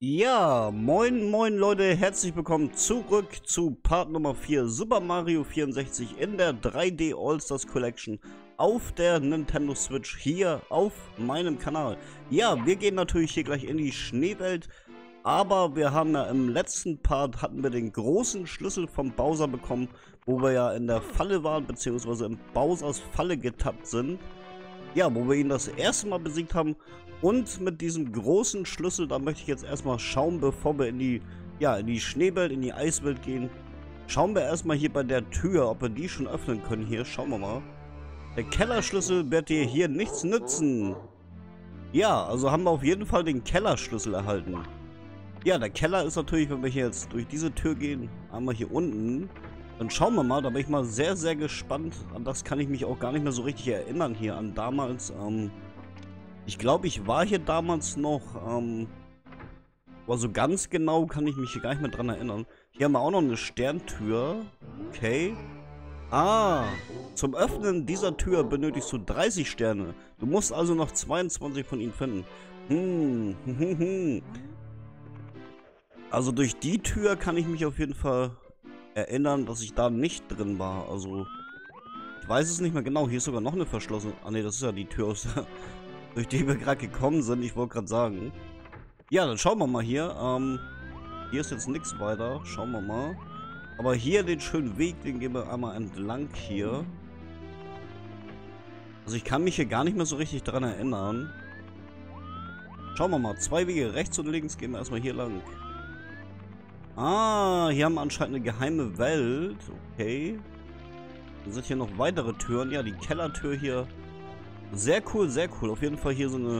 Ja, moin moin Leute, herzlich willkommen zurück zu Part Nummer 4 Super Mario 64 in der 3D All-Stars Collection auf der Nintendo Switch hier auf meinem Kanal. Ja, wir gehen natürlich hier gleich in die Schneewelt, aber wir haben ja im letzten Part hatten wir den großen Schlüssel vom Bowser bekommen, wo wir ja in der Falle waren, beziehungsweise in Bowsers Falle getappt sind. Ja, wo wir ihn das erste Mal besiegt haben. Und mit diesem großen Schlüssel, da möchte ich jetzt erstmal schauen, bevor wir in die Schneewelt, in die Eiswelt gehen. Schauen wir erstmal hier bei der Tür, ob wir die schon öffnen können hier. Schauen wir mal. Der Kellerschlüssel wird dir hier nichts nützen. Ja, also haben wir auf jeden Fall den Kellerschlüssel erhalten. Ja, der Keller ist natürlich, wenn wir hier jetzt durch diese Tür gehen, einmal hier unten. Dann schauen wir mal, da bin ich mal sehr, sehr gespannt. An das kann ich mich auch gar nicht mehr so richtig erinnern hier an damals. Ich glaube, ich war hier damals noch, aber so ganz genau kann ich mich hier gar nicht mehr dran erinnern. Hier haben wir auch noch eine Sterntür. Okay. Ah, zum Öffnen dieser Tür benötigst du 30 Sterne. Du musst also noch 22 von ihnen finden. Also durch die Tür kann ich mich auf jeden Fall erinnern, dass ich da nicht drin war. Also, ich weiß es nicht mehr genau. Hier ist sogar noch eine verschlossene. Ah ne, das ist ja die Tür aus der... durch die wir gerade gekommen sind, ich wollte gerade sagen. Ja, dann schauen wir mal hier. Hier ist jetzt nichts weiter. Schauen wir mal. Aber hier den schönen Weg, den gehen wir einmal entlang hier. Also ich kann mich hier gar nicht mehr so richtig dran erinnern. Schauen wir mal. Zwei Wege rechts und links, gehen wir erstmal hier lang. Ah, hier haben wir anscheinend eine geheime Welt. Okay. Dann sind hier noch weitere Türen. Ja, die Kellertür hier. Sehr cool, sehr cool. Auf jeden Fall hier so eine,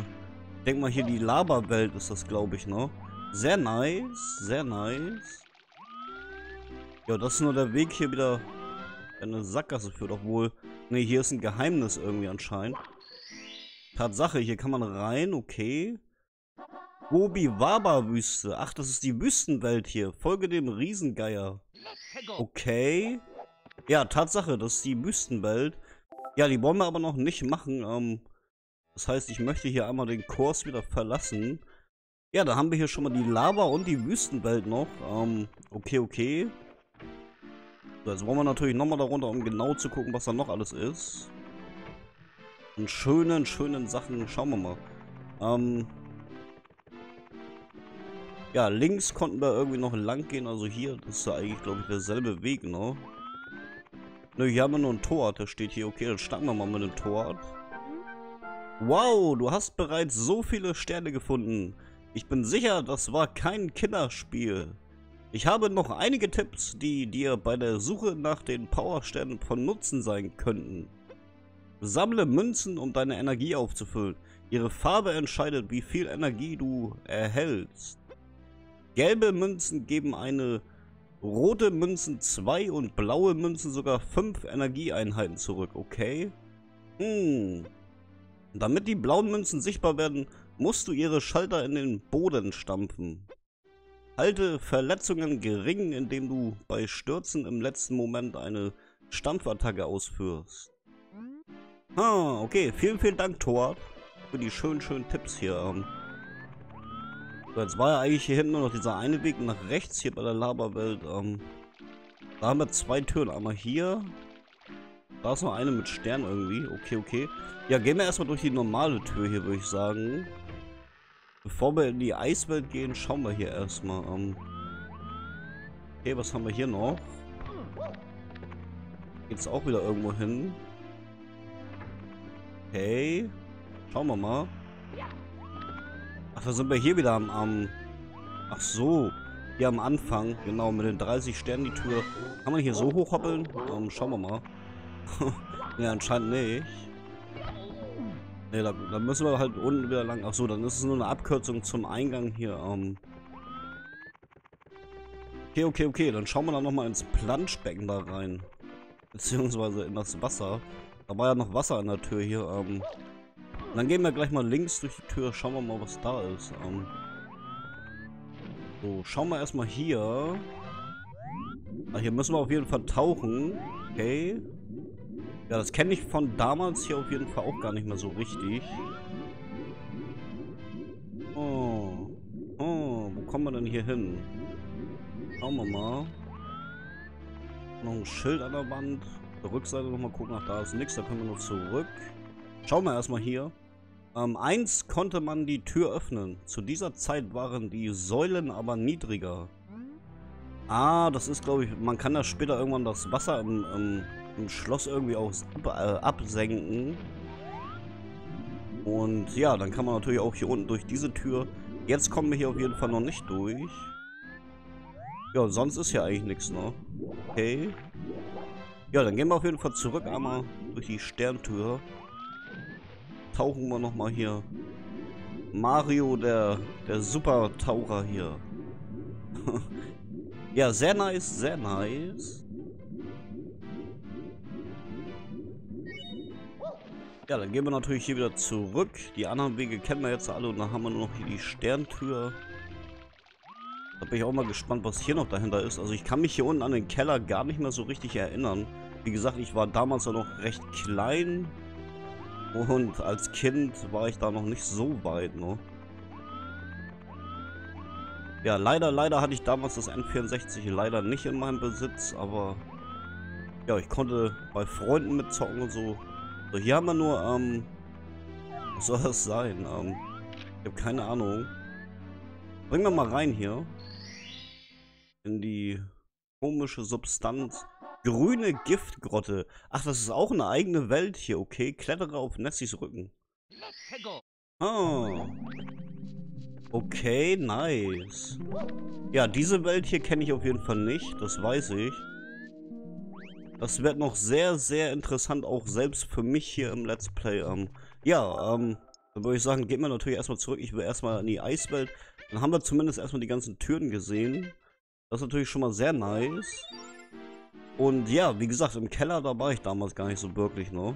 ich denke mal hier die Lava-Welt ist das, glaube ich, ne? Sehr nice, sehr nice. Ja, das ist nur der Weg hier wieder in eine Sackgasse führt, obwohl, ne, hier ist ein Geheimnis irgendwie anscheinend. Tatsache, hier kann man rein, okay. Obi-Waba-Wüste. Ach, das ist die Wüstenwelt hier. Folge dem Riesengeier. Okay. Ja, Tatsache, das ist die Wüstenwelt. Ja, die wollen wir aber noch nicht machen. Das heißt, ich möchte hier einmal den Kurs wieder verlassen. Ja, da haben wir hier schon mal die Lava und die Wüstenwelt noch. Okay, okay. So, jetzt wollen wir natürlich nochmal da runter, um genau zu gucken, was da noch alles ist. An schönen, schönen Sachen. Schauen wir mal. Ja, links konnten wir irgendwie noch lang gehen. Also hier, das ist ja eigentlich, glaube ich, derselbe Weg, ne? Nö, hier haben wir nur ein Tor, das steht hier. Okay, dann starten wir mal mit dem Tor. Wow, du hast bereits so viele Sterne gefunden. Ich bin sicher, das war kein Kinderspiel. Ich habe noch einige Tipps, die dir bei der Suche nach den Powersternen von Nutzen sein könnten. Sammle Münzen, um deine Energie aufzufüllen. Ihre Farbe entscheidet, wie viel Energie du erhältst. Gelbe Münzen geben eine... rote Münzen 2 und blaue Münzen sogar 5 Energieeinheiten zurück, okay? Damit die blauen Münzen sichtbar werden, musst du ihre Schalter in den Boden stampfen. Halte Verletzungen gering, indem du bei Stürzen im letzten Moment eine Stampfattacke ausführst. Ah, okay, vielen, vielen Dank, Thor, für die schönen, schönen Tipps hier. Jetzt war ja eigentlich hier hinten nur noch dieser eine Weg nach rechts hier bei der Lava-Welt. Da haben wir zwei Türen. Einmal hier. Da ist noch eine mit Stern irgendwie. Okay, okay. Ja, gehen wir erstmal durch die normale Tür hier, würde ich sagen. Bevor wir in die Eiswelt gehen, schauen wir hier erstmal. Okay, was haben wir hier noch? Geht's auch wieder irgendwo hin? Okay. Schauen wir mal. Ach, da sind wir hier wieder am... Ach so, hier am Anfang, genau, mit den 30 Sternen die Tür. Kann man hier so hochhoppeln? Schauen wir mal. Ne, anscheinend nicht. Ne, da müssen wir halt unten wieder lang. Ach so, dann ist es nur eine Abkürzung zum Eingang hier. Okay, okay, okay, dann schauen wir da nochmal ins Planschbecken da rein. Beziehungsweise in das Wasser. Da war ja noch Wasser an der Tür hier. Dann gehen wir gleich mal links durch die Tür. Schauen wir mal, was da ist. So, schauen wir erstmal hier. Ah, hier müssen wir auf jeden Fall tauchen. Okay. Ja, das kenne ich von damals hier auf jeden Fall auch gar nicht mehr so richtig. Oh. Oh, wo kommen wir denn hier hin? Schauen wir mal. Noch ein Schild an der Wand. Der Rückseite nochmal gucken. Ach, da ist nichts. Da können wir noch zurück. Schauen wir erstmal hier. Einst konnte man die Tür öffnen. Zu dieser Zeit waren die Säulen aber niedriger. Ah, das ist, glaube ich, man kann da später irgendwann das Wasser im Schloss irgendwie auch absenken. Und ja, dann kann man natürlich auch hier unten durch diese Tür. Jetzt kommen wir hier auf jeden Fall noch nicht durch. Ja, sonst ist hier eigentlich nichts, ne? Okay. Ja, dann gehen wir auf jeden Fall zurück einmal durch die Sterntür. Tauchen wir nochmal hier. Mario, der Supertaucher hier. Ja, sehr nice, sehr nice. Ja, dann gehen wir natürlich hier wieder zurück. Die anderen Wege kennen wir jetzt alle und dann haben wir nur noch hier die Sterntür. Da bin ich auch mal gespannt, was hier noch dahinter ist. Also ich kann mich hier unten an den Keller gar nicht mehr so richtig erinnern. Wie gesagt, ich war damals ja noch recht klein. Und als Kind war ich da noch nicht so weit, ne? Ja, leider hatte ich damals das N64 leider nicht in meinem Besitz, aber ja, ich konnte bei Freunden mitzocken und so. So, hier haben wir nur, was soll das sein? Ich habe keine Ahnung. Bringen wir mal rein hier. In die komische Substanz. Grüne Giftgrotte. Ach, das ist auch eine eigene Welt hier, okay. Klettere auf Nessys Rücken. Ah. Okay, nice. Ja, diese Welt hier kenne ich auf jeden Fall nicht. Das weiß ich. Das wird noch sehr, sehr interessant, auch selbst für mich hier im Let's Play. Ja, dann würde ich sagen, gehen wir natürlich erstmal zurück. Ich will erstmal in die Eiswelt. Dann haben wir zumindest erstmal die ganzen Türen gesehen. Das ist natürlich schon mal sehr nice. Und ja, wie gesagt, im Keller, da war ich damals gar nicht so wirklich, ne?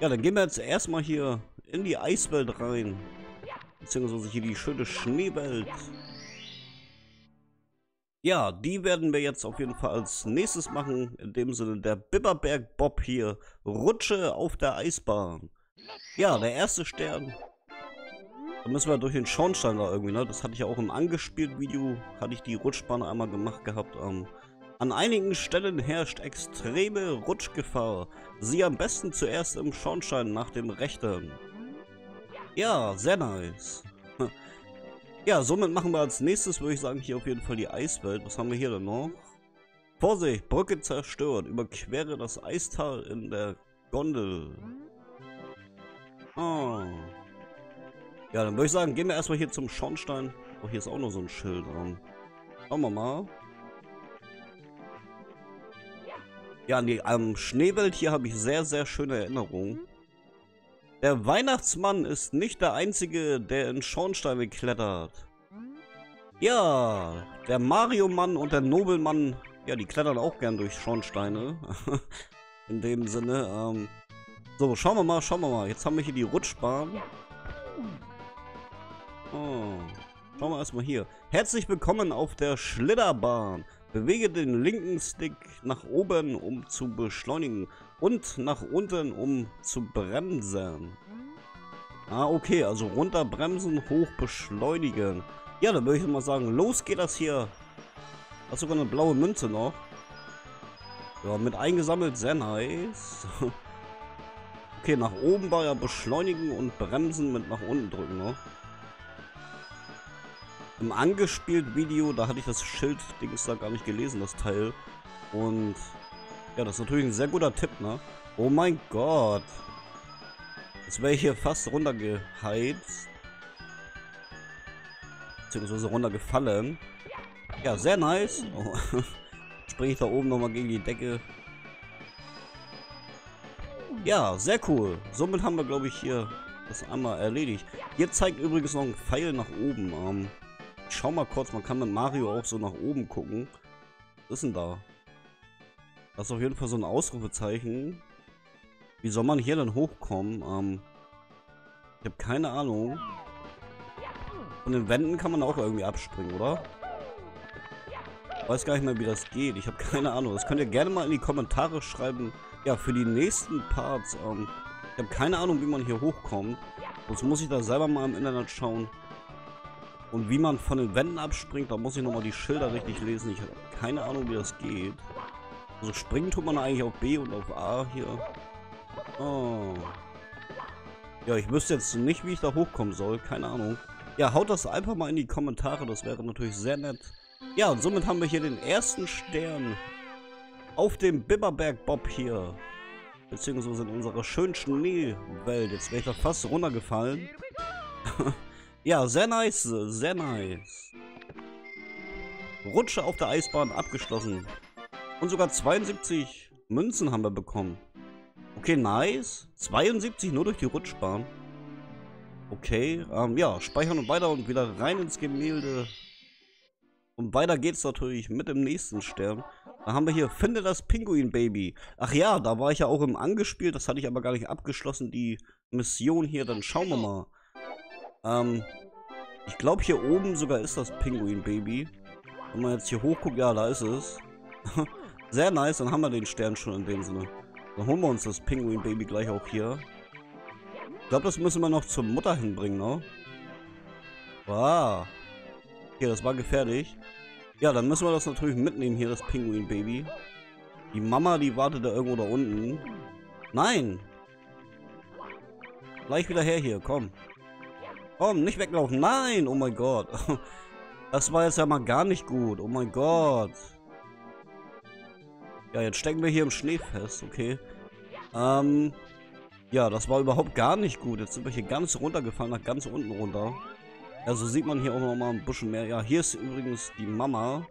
Ja, dann gehen wir jetzt erstmal hier in die Eiswelt rein. Beziehungsweise hier die schöne Schneewelt. Ja, die werden wir jetzt auf jeden Fall als nächstes machen. In dem Sinne, der Bibberberg Bob hier. Rutsche auf der Eisbahn. Ja, der erste Stern. Da müssen wir durch den Schornstein da irgendwie, ne? Das hatte ich ja auch im angespielten Video. Hatte ich die Rutschbahn einmal gemacht gehabt. An einigen Stellen herrscht extreme Rutschgefahr. Sieh am besten zuerst im Schornstein nach dem Rechten. Ja, sehr nice. Ja, somit machen wir als nächstes, würde ich sagen, hier auf jeden Fall die Eiswelt. Was haben wir hier denn noch? Vorsicht, Brücke zerstört. Überquere das Eistal in der Gondel. Ah. Ja, dann würde ich sagen, gehen wir erstmal hier zum Schornstein. Oh, hier ist auch noch so ein Schild dran. Schauen wir mal. Ja, an die Schneewelt hier habe ich sehr, sehr schöne Erinnerungen. Der Weihnachtsmann ist nicht der Einzige, der in Schornsteine klettert. Ja, der Mario-Mann und der Nobelmann, ja, die klettern auch gern durch Schornsteine. In dem Sinne, So, schauen wir mal. Jetzt haben wir hier die Rutschbahn. Oh, schauen wir erstmal hier. Herzlich willkommen auf der Schlitterbahn. Bewege den linken Stick nach oben, um zu beschleunigen. Und nach unten, um zu bremsen. Ah, okay, also runter bremsen, hoch beschleunigen. Ja, dann würde ich mal sagen, los geht das hier. Hast sogar eine blaue Münze noch. Ja, mit eingesammelt, sehr nice. Okay, nach oben war ja beschleunigen und bremsen mit nach unten drücken noch. Im angespielten Video, da hatte ich das Schild-Dings da gar nicht gelesen, das Teil. Und ja, das ist natürlich ein sehr guter Tipp, ne? Oh mein Gott. Jetzt wäre ich hier fast runtergeheizt. Beziehungsweise runtergefallen. Ja, sehr nice. Oh. Springe ich da oben nochmal gegen die Decke. Ja, sehr cool. Somit haben wir, glaube ich, hier das einmal erledigt. Hier zeigt übrigens noch ein Pfeil nach oben. Ich schau mal kurz, man kann mit Mario auch so nach oben gucken. Was ist denn da? Das ist auf jeden Fall so ein Ausrufezeichen. Wie soll man hier dann hochkommen? Ich habe keine Ahnung. Von den Wänden kann man auch irgendwie abspringen, oder? Ich weiß gar nicht mehr, wie das geht. Ich habe keine Ahnung. Das könnt ihr gerne mal in die Kommentare schreiben. Ja, für die nächsten Parts. Ich habe keine Ahnung, wie man hier hochkommt. Sonst muss ich da selber mal im Internet schauen. Und wie man von den Wänden abspringt, da muss ich nochmal die Schilder richtig lesen. Ich habe keine Ahnung, wie das geht. Also springen tut man eigentlich auf B und auf A hier. Oh. Ja, ich wüsste jetzt nicht, wie ich da hochkommen soll. Keine Ahnung. Ja, haut das einfach mal in die Kommentare. Das wäre natürlich sehr nett. Ja, und somit haben wir hier den ersten Stern auf dem Bibberberg Bob hier. Beziehungsweise in unserer schönen Schneewelt. Jetzt wäre ich da fast runtergefallen. Ja, sehr nice, sehr nice. Rutsche auf der Eisbahn abgeschlossen. Und sogar 72 Münzen haben wir bekommen. Okay, nice. 72 nur durch die Rutschbahn. Okay, ja, speichern und weiter und wieder rein ins Gemälde. Und weiter geht's natürlich mit dem nächsten Stern. Da haben wir hier, finde das Pinguin-Baby. Ach ja, da war ich ja auch im angespielt. Das hatte ich aber gar nicht abgeschlossen, die Mission hier. Dann schauen wir mal. Ich glaube hier oben sogar ist das Pinguin-Baby. Wenn man jetzt hier hochguckt, ja, da ist es. Sehr nice, dann haben wir den Stern schon in dem Sinne. Dann holen wir uns das Pinguin-Baby gleich auch hier. Ich glaube, das müssen wir noch zur Mutter hinbringen, ne? Wow. Okay, das war gefährlich. Ja, dann müssen wir das natürlich mitnehmen hier, das Pinguin-Baby. Die Mama, die wartet da irgendwo da unten. Nein! Gleich wieder her hier, komm. Komm, nicht weglaufen. Nein! Oh mein Gott. Das war jetzt ja mal gar nicht gut. Oh mein Gott. Ja, jetzt stecken wir hier im Schnee fest, okay. Ja, das war überhaupt gar nicht gut. Jetzt sind wir hier ganz runtergefallen, nach ganz unten runter. Ja, so sieht man hier auch nochmal ein bisschen mehr. Ja, hier ist übrigens die Mama.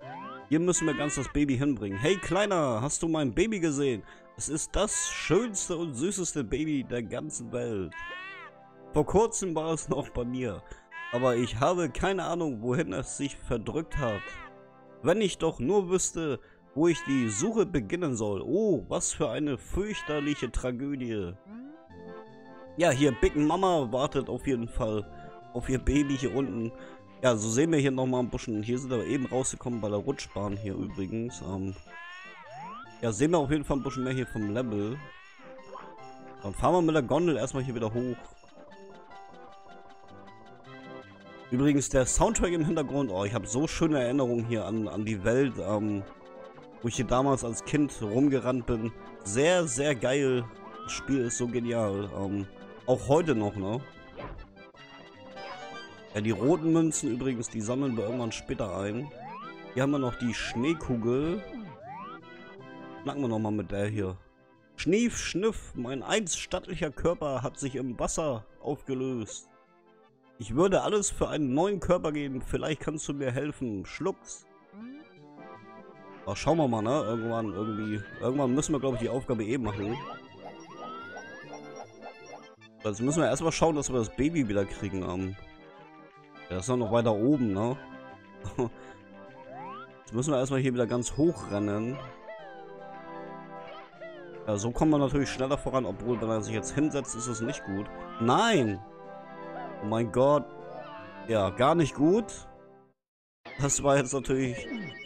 Hier müssen wir ganz das Baby hinbringen. Hey, Kleiner, hast du mein Baby gesehen? Es ist das schönste und süßeste Baby der ganzen Welt. Vor kurzem war es noch bei mir. Aber ich habe keine Ahnung, wohin es sich verdrückt hat. Wenn ich doch nur wüsste, wo ich die Suche beginnen soll. Oh, was für eine fürchterliche Tragödie. Ja, hier Big Mama wartet auf jeden Fall auf ihr Baby hier unten. Ja, so sehen wir hier nochmal ein bisschen. Hier sind wir eben rausgekommen bei der Rutschbahn hier übrigens. Ja, sehen wir auf jeden Fall ein bisschen mehr hier vom Level. Dann fahren wir mit der Gondel erstmal hier wieder hoch. Übrigens, der Soundtrack im Hintergrund. Oh, ich habe so schöne Erinnerungen hier an die Welt. Wo ich hier damals als Kind rumgerannt bin. Sehr, sehr geil. Das Spiel ist so genial. Auch heute noch, ne? Ja, die roten Münzen übrigens, die sammeln wir irgendwann später ein. Hier haben wir noch die Schneekugel. Knacken wir nochmal mit der hier. Schnief, schniff, mein einst stattlicher Körper hat sich im Wasser aufgelöst. Ich würde alles für einen neuen Körper geben. Vielleicht kannst du mir helfen. Schlucks. Aber schauen wir mal, ne? Irgendwann müssen wir, glaube ich, die Aufgabe eh machen. Jetzt müssen wir erstmal schauen, dass wir das Baby wieder kriegen. Ja, das ist noch weiter oben, ne? Jetzt müssen wir erstmal hier wieder ganz hoch rennen. Ja, so kommt man natürlich schneller voran, obwohl, wenn er sich jetzt hinsetzt, ist es nicht gut. Nein! Oh mein Gott. Ja, gar nicht gut. Das war jetzt natürlich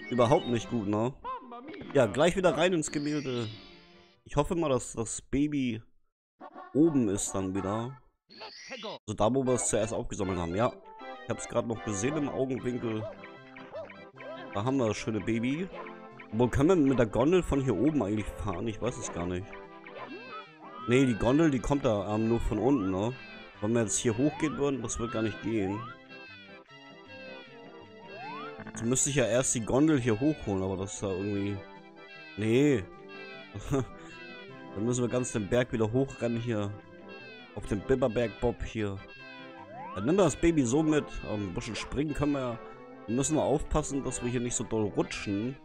überhaupt nicht gut, ne? Ja, gleich wieder rein ins Gemälde. Ich hoffe mal, dass das Baby oben ist dann wieder. Also da, wo wir es zuerst aufgesammelt haben. Ja, ich habe es gerade noch gesehen im Augenwinkel. Da haben wir das schöne Baby. Wo können wir mit der Gondel von hier oben eigentlich fahren? Ich weiß es gar nicht. Ne, die Gondel, die kommt da nur von unten, ne? Wenn wir jetzt hier hochgehen würden, das wird gar nicht gehen. Jetzt müsste ich ja erst die Gondel hier hochholen, aber das ist ja irgendwie... Nee. Dann müssen wir ganz den Berg wieder hochrennen hier. Auf den Bibberberg Bob hier. Dann nehmen wir das Baby so mit. Ein bisschen springen können wir ja. Wir müssen nur aufpassen, dass wir hier nicht so doll rutschen.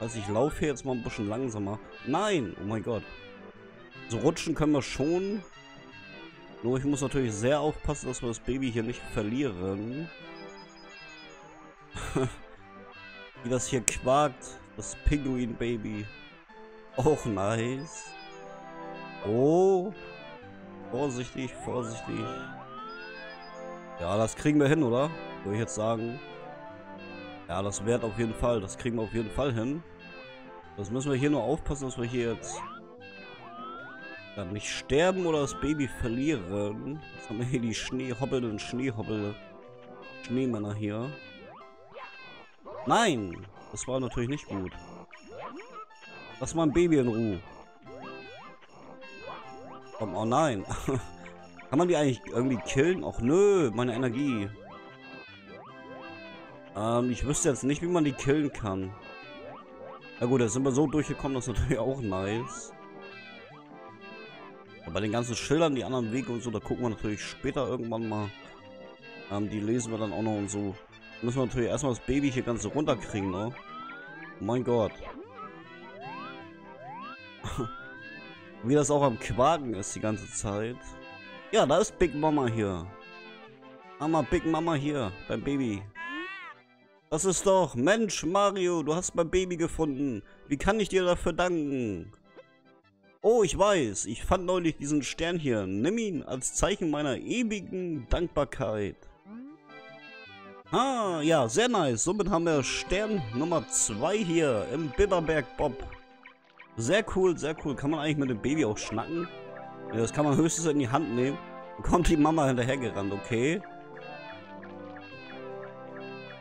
Also ich laufe hier jetzt mal ein bisschen langsamer. Nein! Oh mein Gott. So rutschen können wir schon. Nur ich muss natürlich sehr aufpassen, dass wir das Baby hier nicht verlieren. Wie das hier quakt, das Pinguin-Baby. Auch nice. Oh. Vorsichtig, vorsichtig. Ja, das kriegen wir hin, oder? Würde ich jetzt sagen. Ja, das wird auf jeden Fall. Das kriegen wir auf jeden Fall hin. Das müssen wir hier nur aufpassen, dass wir hier jetzt dann nicht sterben oder das Baby verlieren. Jetzt haben wir hier die Schneehoppelnden Schneehoppel. Schneemänner hier. Nein! Das war natürlich nicht gut. Lass mal ein Baby in Ruhe. Oh nein. Kann man die eigentlich irgendwie killen? Och nö, meine Energie. Ich wüsste jetzt nicht, wie man die killen kann. Na gut, jetzt sind wir so durchgekommen, das ist natürlich auch nice. Aber bei den ganzen Schildern, die anderen Wege und so, da gucken wir natürlich später irgendwann mal. Die lesen wir dann auch noch und so. Da müssen wir natürlich erstmal das Baby hier ganz runterkriegen, ne? Oh mein Gott. Wie das auch am Quaken ist die ganze Zeit. Ja, da ist Big Mama hier. Big Mama hier, beim Baby. Das ist doch... Mensch, Mario, du hast mein Baby gefunden. Wie kann ich dir dafür danken? Oh, ich weiß. Ich fand neulich diesen Stern hier. Nimm ihn als Zeichen meiner ewigen Dankbarkeit. Ah, ja, sehr nice. Somit haben wir Stern Nummer 2 hier im Bibberberg Bob. Sehr cool, sehr cool. Kann man eigentlich mit dem Baby auch schnacken? Ja, das kann man höchstens in die Hand nehmen. Da kommt die Mama hinterhergerannt, okay.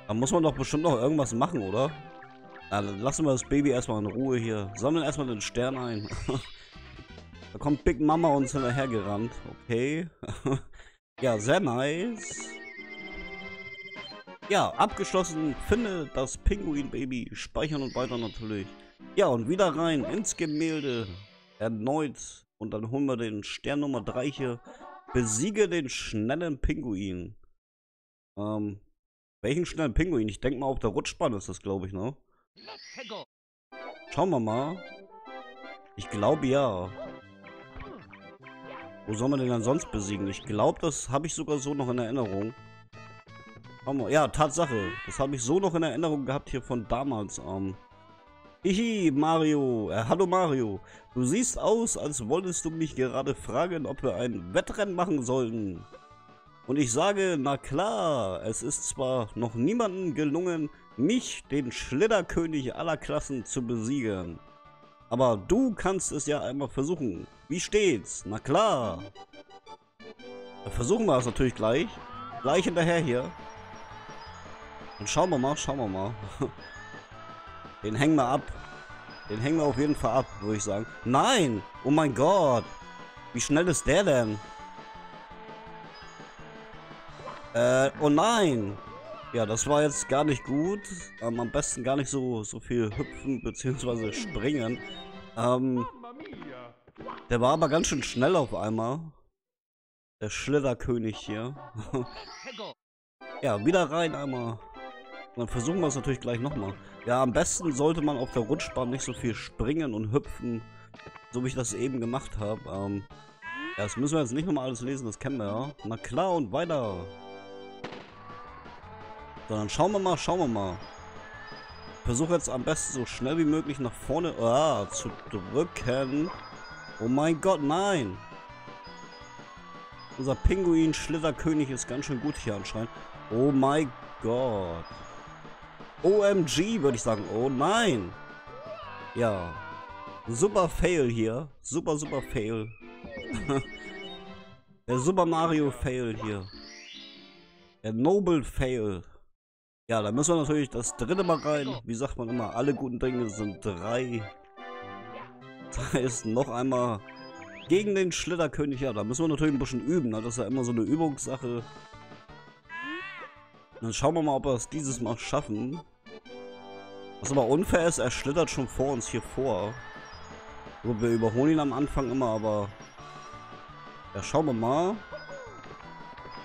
Da muss man doch bestimmt noch irgendwas machen, oder? Na, dann lassen wir das Baby erstmal in Ruhe hier. Sammeln erstmal den Stern ein. Da kommt Big Mama uns hinterhergerannt, okay. Ja, sehr nice. Ja, abgeschlossen. Finde das Pinguin-Baby. Speichern und weiter natürlich. Ja, und wieder rein ins Gemälde. Erneut. Und dann holen wir den Stern Nummer 3 hier. Besiege den schnellen Pinguin. Welchen schnellen Pinguin? Ich denke mal, auf der Rutschbahn ist das, glaube ich, ne? Schauen wir mal. Ich glaube, ja. Wo soll man den dann sonst besiegen? Ich glaube, das habe ich sogar so noch in Erinnerung. Ja, Tatsache. Das habe ich so noch in Erinnerung gehabt hier von damals. Hihi, Mario. Hallo Mario. Du siehst aus, als wolltest du mich gerade fragen, ob wir ein Wettrennen machen sollten. Und ich sage, na klar, es ist zwar noch niemandem gelungen, mich, den Schlitterkönig aller Klassen, zu besiegen. Aber du kannst es ja einmal versuchen. Wie steht's? Na klar. Versuchen wir es natürlich gleich. Gleich hinterher hier. Und schauen wir mal, Den hängen wir ab. Den hängen wir auf jeden Fall ab, würde ich sagen. Nein! Oh mein Gott! Wie schnell ist der denn? Oh nein! Ja, das war jetzt gar nicht gut. Am besten gar nicht so viel hüpfen bzw. springen. Der war aber ganz schön schnell auf einmal. Der Schlitterkönig hier. Ja, wieder rein einmal. Dann versuchen wir es natürlich gleich nochmal. Ja, am besten sollte man auf der Rutschbahn nicht so viel springen und hüpfen, so wie ich das eben gemacht habe. Ja, das müssen wir jetzt nicht nochmal alles lesen, das kennen wir ja. Na klar und weiter. So, dann schauen wir mal, Versuche jetzt am besten so schnell wie möglich nach vorne zu drücken. Oh mein Gott, nein. Unser Pinguin Schlitterkönig ist ganz schön gut hier anscheinend. Oh mein Gott. OMG, würde ich sagen. Oh nein. Ja. Super Fail hier. Super Fail. Der Super Mario Fail hier. Der Nobel Fail. Ja, da müssen wir natürlich das dritte Mal rein. Wie sagt man immer, alle guten Dinge sind 3. Da ist noch einmal gegen den Schlitterkönig. Ja, da müssen wir natürlich ein bisschen üben. Das ist ja immer so eine Übungssache. Dann schauen wir mal, ob wir es dieses Mal schaffen. Was aber unfair ist, er schlittert schon vor uns hier vor. Gut, wir überholen ihn am Anfang immer, aber... Ja, schauen wir mal.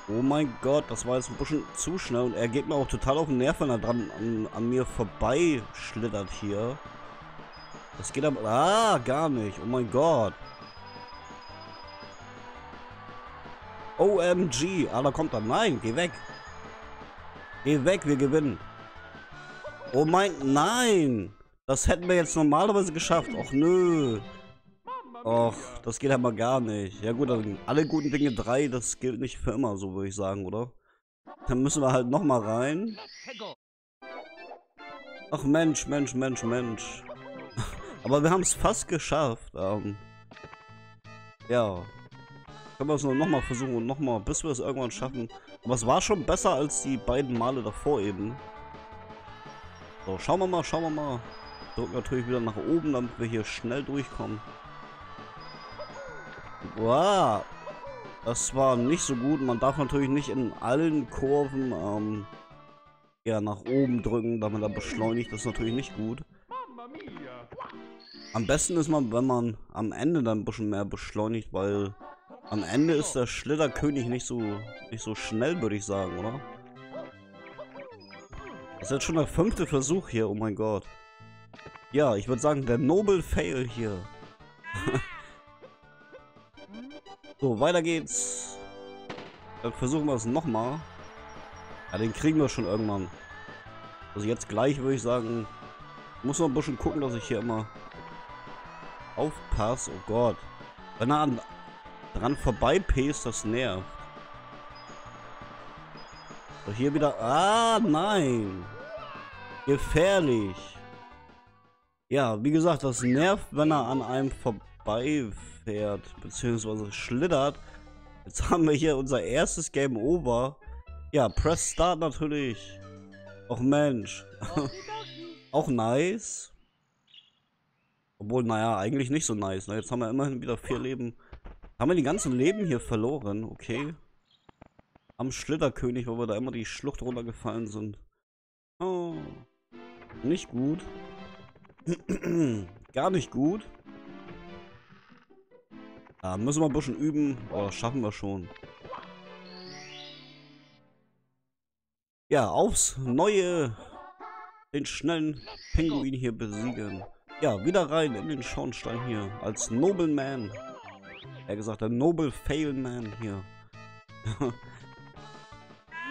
Oh mein Gott, das war jetzt ein bisschen zu schnell. Und er geht mir auch total auf den Nerv, wenn er dran an mir vorbei schlittert hier. Das geht aber... Ah, gar nicht. Oh mein Gott. OMG. Ah, da kommt er. Nein, geh weg. Geh weg, wir gewinnen. Oh mein... Nein! Das hätten wir jetzt normalerweise geschafft. Och, nö. Och, das geht aber gar nicht. Ja gut, dann alle guten Dinge 3, das gilt nicht für immer, so würde ich sagen, oder? Dann müssen wir halt nochmal rein. Ach Mensch, Mensch. Aber wir haben es fast geschafft. Ja. Können wir es nur nochmal versuchen und nochmal, bis wir es irgendwann schaffen. Aber es war schon besser als die beiden Male davor eben. So, schauen wir mal, schauen wir mal. Drücken natürlich wieder nach oben, damit wir hier schnell durchkommen. Wow. Das war nicht so gut. Man darf natürlich nicht in allen Kurven eher nach oben drücken, damit er beschleunigt. Das ist natürlich nicht gut. Am besten ist man, wenn man am Ende dann ein bisschen mehr beschleunigt, weil am Ende ist der Schlitterkönig nicht so schnell, würde ich sagen, oder? Das ist jetzt schon der 5. Versuch hier, oh mein Gott. Ja, ich würde sagen, der Nobel Fail hier. So, weiter geht's. Dann versuchen wir es nochmal. Ja, den kriegen wir schon irgendwann. Also jetzt gleich würde ich sagen, muss noch ein bisschen gucken, dass ich hier immer aufpasse. Oh Gott. Wenn er dran vorbei pest, das nervt. So, hier wieder. Ah, nein. Gefährlich. Ja, wie gesagt, das nervt, wenn er an einem vorbeifährt, beziehungsweise schlittert. Jetzt haben wir hier unser erstes Game Over. Ja, Press Start natürlich. Och Mensch. Auch nice. Obwohl, naja, eigentlich nicht so nice. Ne? Jetzt haben wir immerhin wieder 4 Leben. Haben wir die ganzen Leben hier verloren, okay. Am Schlitterkönig, weil wir da immer die Schlucht runtergefallen sind. Oh. Nicht gut. Gar nicht gut. Da müssen wir ein bisschen üben. Oh, das schaffen wir schon. Ja, aufs Neue. Den schnellen Pinguin hier besiegen. Ja, wieder rein in den Schornstein hier. Als Nobleman. Er gesagt, der Noble Fail Man hier.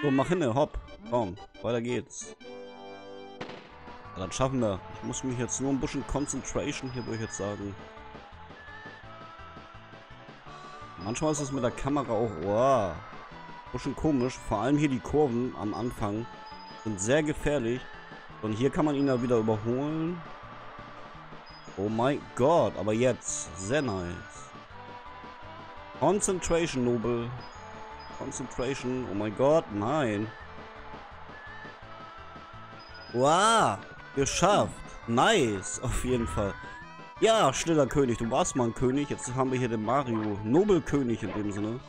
So, mach hin, hopp. Komm, weiter geht's. Ja, dann schaffen wir. Ich muss mich jetzt nur ein bisschen Concentration hier, würde ich jetzt sagen. Manchmal ist es mit der Kamera auch wow, ein bisschen komisch. Vor allem hier die Kurven am Anfang sind sehr gefährlich. Und hier kann man ihn da wieder überholen. Oh mein Gott, aber jetzt. Sehr nice. Concentration, Nobel. Concentration. Oh mein Gott, nein. Wow, geschafft. Nice, auf jeden Fall. Ja, schneller König, du warst mal ein König. Jetzt haben wir hier den Mario. Nobelkönig in dem Sinne.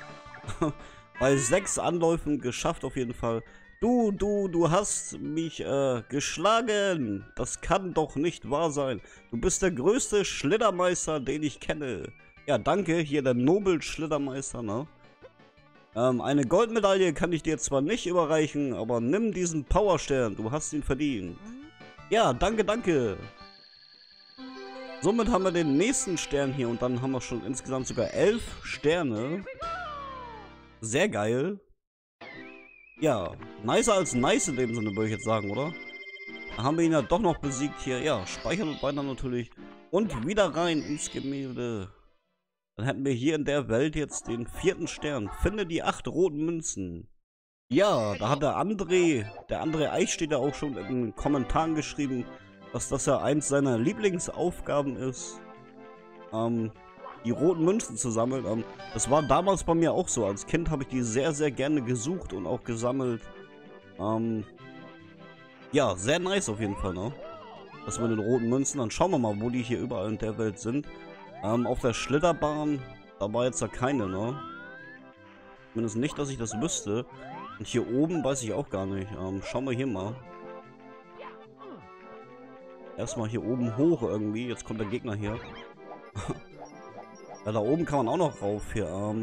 Bei 6 Anläufen geschafft auf jeden Fall. Du hast mich geschlagen. Das kann doch nicht wahr sein. Du bist der größte Schlittermeister, den ich kenne. Ja, danke. Hier der Nobel-Schlittermeister, ne? Eine Goldmedaille kann ich dir zwar nicht überreichen, aber nimm diesen Powerstern. Du hast ihn verdient. Ja, danke, danke. Somit haben wir den nächsten Stern hier und dann haben wir schon insgesamt sogar 11 Sterne. Sehr geil. Ja, nicer als nice in dem Sinne, würde ich jetzt sagen, oder? Da haben wir ihn ja doch noch besiegt hier. Ja, speichern und weiter natürlich. Und wieder rein ins Gemälde. Dann hätten wir hier in der Welt jetzt den 4. Stern. Finde die 8 roten Münzen. Ja, da hat der André Eich steht ja auch schon in den Kommentaren geschrieben, dass das ja eins seiner Lieblingsaufgaben ist, die roten Münzen zu sammeln. Das war damals bei mir auch so. Als Kind habe ich die sehr, sehr gerne gesucht und auch gesammelt. Ja, sehr nice auf jeden Fall, ne? Das mit den roten Münzen. Dann schauen wir mal, wo die hier überall in der Welt sind. Auf der Schlitterbahn, da war jetzt ja keine, ne? Zumindest nicht, dass ich das wüsste. Und hier oben weiß ich auch gar nicht. Schauen wir hier mal. Erstmal hier oben hoch irgendwie. Jetzt kommt der Gegner hier. Ja, da oben kann man auch noch rauf hier.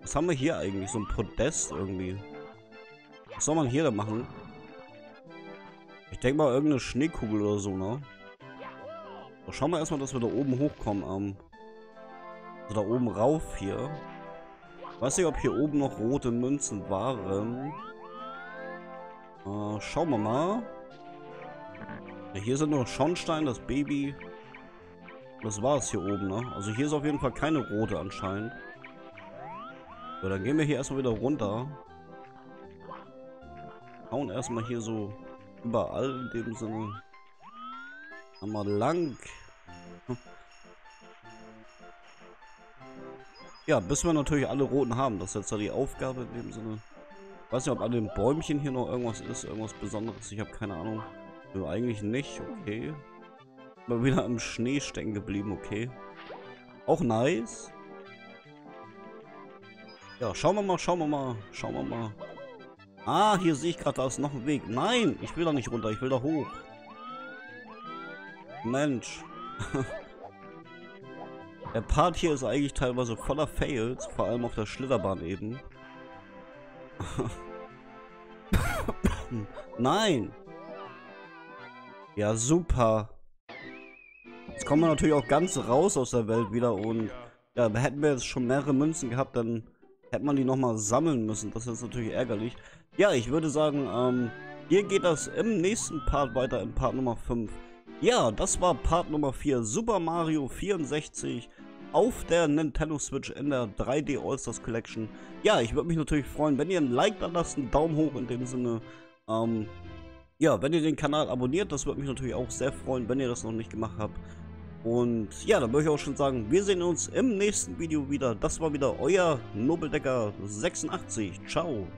Was haben wir hier eigentlich? So ein Podest irgendwie. Was soll man hier da machen? Ich denke mal irgendeine Schneekugel oder so, ne? So, schauen wir erstmal, dass wir da oben hochkommen. Also da oben rauf hier. Ich weiß nicht, ob hier oben noch rote Münzen waren. Schauen wir mal. Ja, hier sind noch Schornstein, das Baby. Das war es hier oben, ne? Also hier ist auf jeden Fall keine rote anscheinend. So, dann gehen wir hier erstmal wieder runter. Hauen erstmal hier so überall in dem Sinne. Einmal lang. Ja, bis wir natürlich alle roten haben. Das ist jetzt da die Aufgabe in dem Sinne. Ich weiß nicht, ob an den Bäumchen hier noch irgendwas ist, irgendwas Besonderes. Ich habe keine Ahnung. Nö, eigentlich nicht. Okay. Mal wieder im Schnee stecken geblieben. Okay. Auch nice. Ja, schauen wir mal. Ah, hier sehe ich gerade, da ist noch ein Weg. Nein, ich will da nicht runter, ich will da hoch. Mensch. Der Part hier ist eigentlich teilweise voller Fails, vor allem auf der Schlitterbahn eben. Nein. Ja, super. Jetzt kommen wir natürlich auch ganz raus aus der Welt wieder und ja, hätten wir jetzt schon mehrere Münzen gehabt, dann hätte man die nochmal sammeln müssen. Das ist natürlich ärgerlich. Ja, ich würde sagen, hier geht das im nächsten Part weiter, in Part Nummer 5. Ja, das war Part Nummer 4, Super Mario 64 auf der Nintendo Switch in der 3D All-Stars Collection. Ja, ich würde mich natürlich freuen, wenn ihr ein Like da lasst, einen Daumen hoch in dem Sinne. Ja, wenn ihr den Kanal abonniert, das würde mich natürlich auch sehr freuen, wenn ihr das noch nicht gemacht habt. Und ja, dann würde ich auch schon sagen, wir sehen uns im nächsten Video wieder. Das war wieder euer Nobeldecker86. Ciao.